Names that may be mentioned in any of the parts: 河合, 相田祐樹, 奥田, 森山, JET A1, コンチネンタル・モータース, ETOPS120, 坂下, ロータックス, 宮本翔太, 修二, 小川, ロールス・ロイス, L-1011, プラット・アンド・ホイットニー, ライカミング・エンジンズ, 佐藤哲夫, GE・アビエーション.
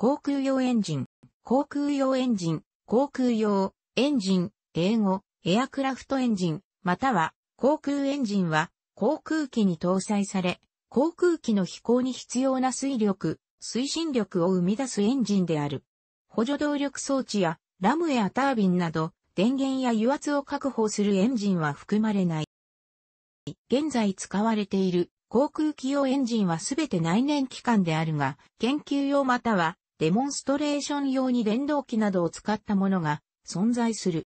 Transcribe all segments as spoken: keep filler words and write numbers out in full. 航空用エンジン、航空用エンジン、航空用エンジン、英語、エアクラフトエンジン、または航空エンジンは航空機に搭載され、航空機の飛行に必要な推力、推進力を生み出すエンジンである。補助動力装置やラムやタービンなど、電源や油圧を確保するエンジンは含まれない。現在使われている航空機用エンジンはすべて内燃機関であるが、研究用またはデモンストレーション用に電動機などを使ったものが存在する。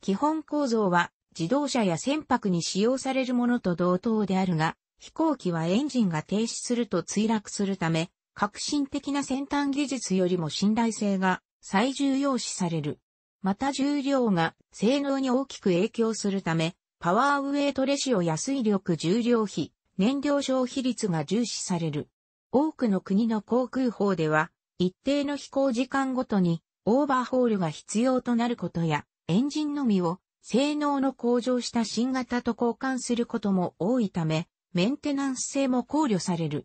基本構造は自動車や船舶に使用されるものと同等であるが、飛行機はエンジンが停止すると墜落するため、革新的な先端技術よりも信頼性が最重要視される。また重量が性能に大きく影響するため、パワーウェイトレシオや推力重量比、燃料消費率が重視される。多くの国の航空法では、一定の飛行時間ごとにオーバーホールが必要となることや、エンジンのみを性能の向上した新型と交換することも多いため、メンテナンス性も考慮される。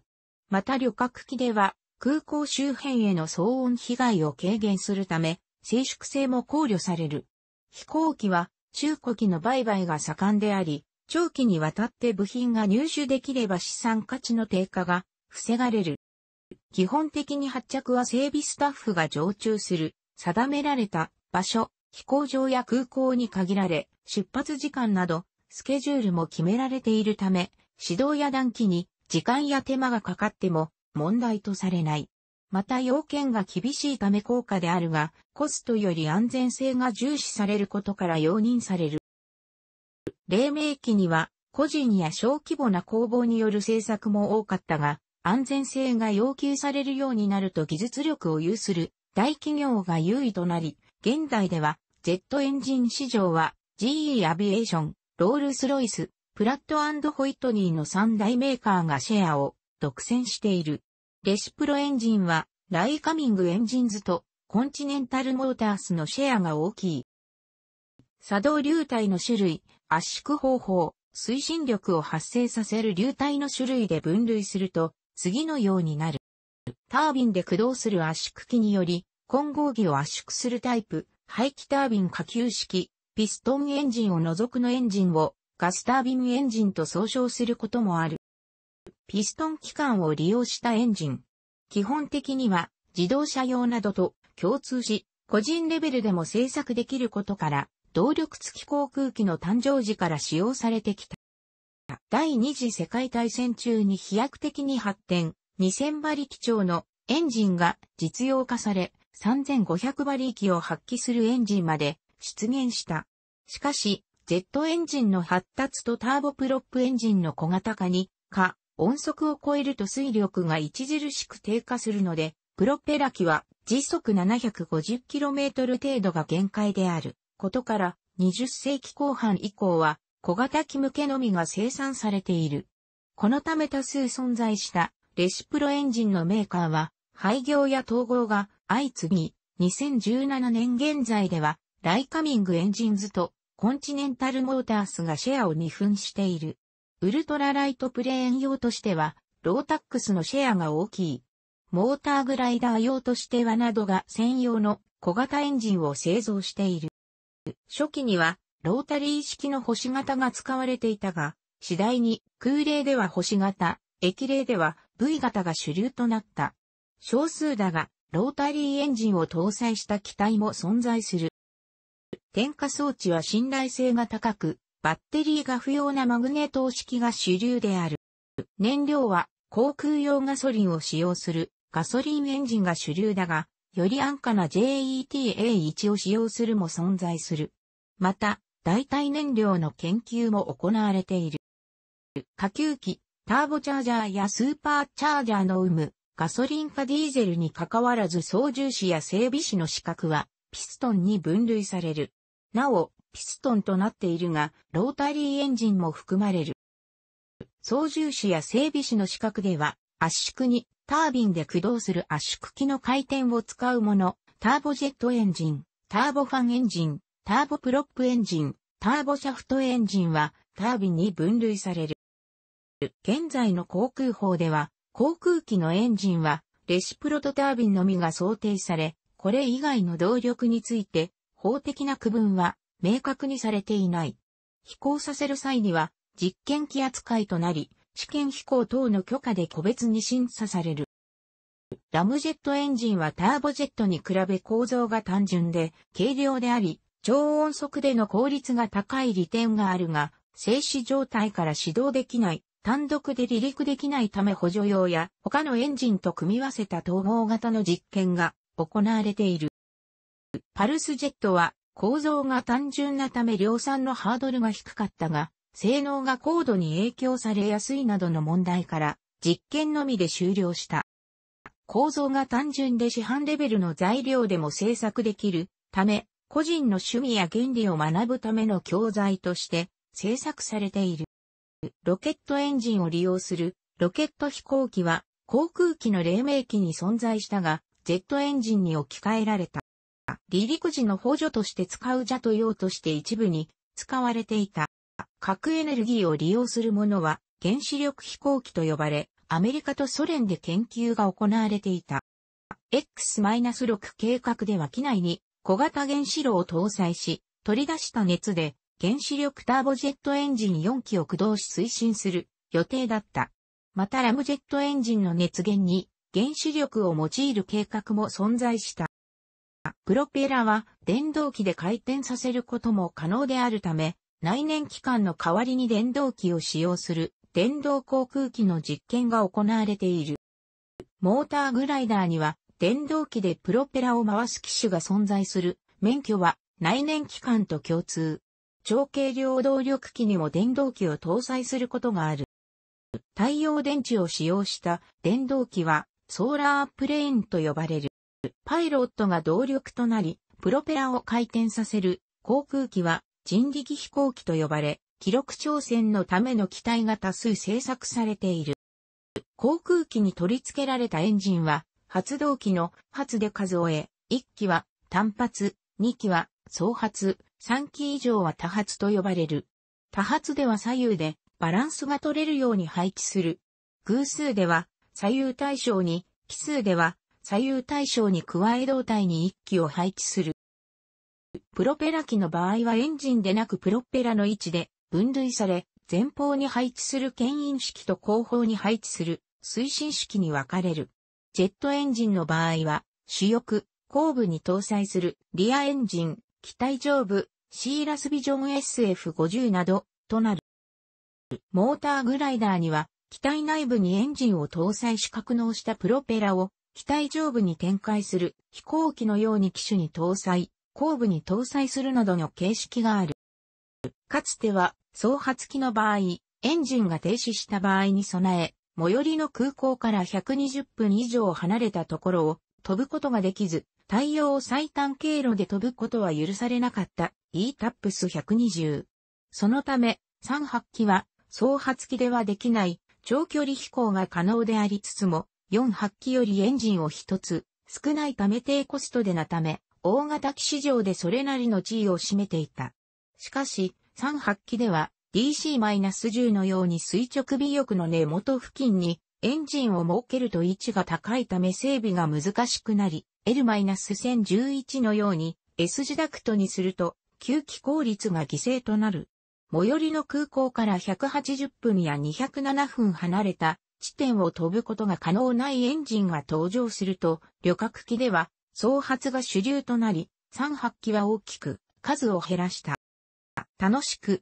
また旅客機では、空港周辺への騒音被害を軽減するため、静粛性も考慮される。飛行機は中古機の売買が盛んであり、長期にわたって部品が入手できれば資産価値の低下が防がれる。基本的に発着は整備スタッフが常駐する定められた場所、飛行場や空港に限られ、出発時間などスケジュールも決められているため、指導や談機に時間や手間がかかっても問題とされない。また要件が厳しいため高価であるが、コストより安全性が重視されることから容認される。黎明期には、個人や小規模な工房による製作も多かったが、安全性が要求されるようになると技術力を有する大企業が優位となり、現代では、ジェットエンジン市場は、ジーイー アビエーション、ロールスロイス、プラット&ホイットニーのさん大メーカーがシェアを独占している。レシプロエンジンは、ライカミングエンジンズとコンチネンタルモータースのシェアが大きい。作動流体の種類、圧縮方法、推進力を発生させる流体の種類で分類すると、次のようになる。タービンで駆動する圧縮機により、混合気を圧縮するタイプ、排気タービン下級式、ピストンエンジンを除くのエンジンを、ガスタービンエンジンと総称することもある。ピストン機関を利用したエンジン。基本的には自動車用などと共通し、個人レベルでも製作できることから、動力付き航空機の誕生時から使用されてきた。第二次世界大戦中に飛躍的に発展、にせん馬力超のエンジンが実用化され、さんぜんごひゃく馬力を発揮するエンジンまで出現した。しかし、ジェットエンジンの発達とターボプロップエンジンの小型化に、か音速を超えると推力が著しく低下するので、プロペラ機は時速 ななひゃくごじゅっキロメートル 程度が限界であることから、にじゅっ世紀後半以降は小型機向けのみが生産されている。このため多数存在したレシプロエンジンのメーカーは廃業や統合が相次ぎ、にせんじゅうななねん現在ではライカミングエンジンズとコンチネンタルモータースがシェアを二分している。ウルトラライトプレーン用としては、ロータックスのシェアが大きい。モーターグライダー用としてはなどが専用の小型エンジンを製造している。初期には、ロータリー式の星型が使われていたが、次第に空冷では星型、液冷では ブイ 型が主流となった。少数だが、ロータリーエンジンを搭載した機体も存在する。点火装置は信頼性が高く、バッテリーが不要なマグネート式が主流である。燃料は航空用ガソリンを使用するガソリンエンジンが主流だが、より安価な ジェットエーワン を使用するも存在する。また、代替燃料の研究も行われている。下級機、ターボチャージャーやスーパーチャージャーの有無、ガソリンかディーゼルに関わらず操縦士や整備士の資格はピストンに分類される。なお、ピストンとなっているが、ロータリーエンジンも含まれる。操縦士や整備士の資格では、圧縮にタービンで駆動する圧縮機の回転を使うもの、ターボジェットエンジン、ターボファンエンジン、ターボプロップエンジン、ターボシャフトエンジンはタービンに分類される。現在の航空法では、航空機のエンジンはレシプロトタービンのみが想定され、これ以外の動力について法的な区分は明確にされていない。飛行させる際には実験機扱いとなり、試験飛行等の許可で個別に審査される。ラムジェットエンジンはターボジェットに比べ構造が単純で軽量であり、超音速での効率が高い利点があるが、静止状態から始動できない、単独で離陸できないため補助用や他のエンジンと組み合わせた統合型の実験が行われている。パルスジェットは構造が単純なため量産のハードルが低かったが、性能が高度に影響されやすいなどの問題から実験のみで終了した。構造が単純で市販レベルの材料でも製作できるため、個人の趣味や原理を学ぶための教材として製作されている。ロケットエンジンを利用するロケット飛行機は航空機の黎明期に存在したが、ジェットエンジンに置き換えられた。離陸時の補助として使うジェット用として一部に使われていた。核エネルギーを利用するものは原子力飛行機と呼ばれ、アメリカとソ連で研究が行われていた。エックスろく 計画では機内に小型原子炉を搭載し、取り出した熱で原子力ターボジェットエンジンよんきを駆動し推進する予定だった。またラムジェットエンジンの熱源に原子力を用いる計画も存在した。プロペラは電動機で回転させることも可能であるため、内燃機関の代わりに電動機を使用する電動航空機の実験が行われている。モーターグライダーには電動機でプロペラを回す機種が存在する。免許は内燃機関と共通。超軽量動力機にも電動機を搭載することがある。太陽電池を使用した電動機はソーラープレーンと呼ばれる。パイロットが動力となり、プロペラを回転させる航空機は人力飛行機と呼ばれ、記録挑戦のための機体が多数製作されている。航空機に取り付けられたエンジンは、発動機の発で数え、いっきは単発、にきは双発、さんき以上は多発と呼ばれる。多発では左右でバランスが取れるように配置する。偶数では左右対称に、奇数では左右対称に加え胴体にいっきを配置する。プロペラ機の場合はエンジンでなくプロペラの位置で分類され、前方に配置する牽引式と後方に配置する推進式に分かれる。ジェットエンジンの場合は、主翼、後部に搭載するリアエンジン、機体上部、シーラスビジョン エスエフごじゅう などとなる。モーターグライダーには、機体内部にエンジンを搭載し格納したプロペラを機体上部に展開する飛行機のように機種に搭載。後部に搭載するなどの形式がある。かつては、双発機の場合、エンジンが停止した場合に備え、最寄りの空港からひゃくにじゅっぷん以上離れたところを飛ぶことができず、対応を最短経路で飛ぶことは許されなかった イートップスひゃくにじゅう。そのため、さんはっきは、双発機ではできない長距離飛行が可能でありつつも、よんはっきよりエンジンをひとつ少ないため低コストでなため、大型機市場でそれなりの地位を占めていた。しかし、さんはっきでは ディーシーじゅう のように垂直尾翼の根元付近にエンジンを設けると位置が高いため整備が難しくなり、エルせんじゅういち のように S 字ダクトにすると吸気効率が犠牲となる。最寄りの空港からひゃくはちじゅっぷんやにひゃくななふん離れた地点を飛ぶことが可能ないエンジンが登場すると、旅客機では双発が主流となり、さんはっきは大きく数を減らした。楽しく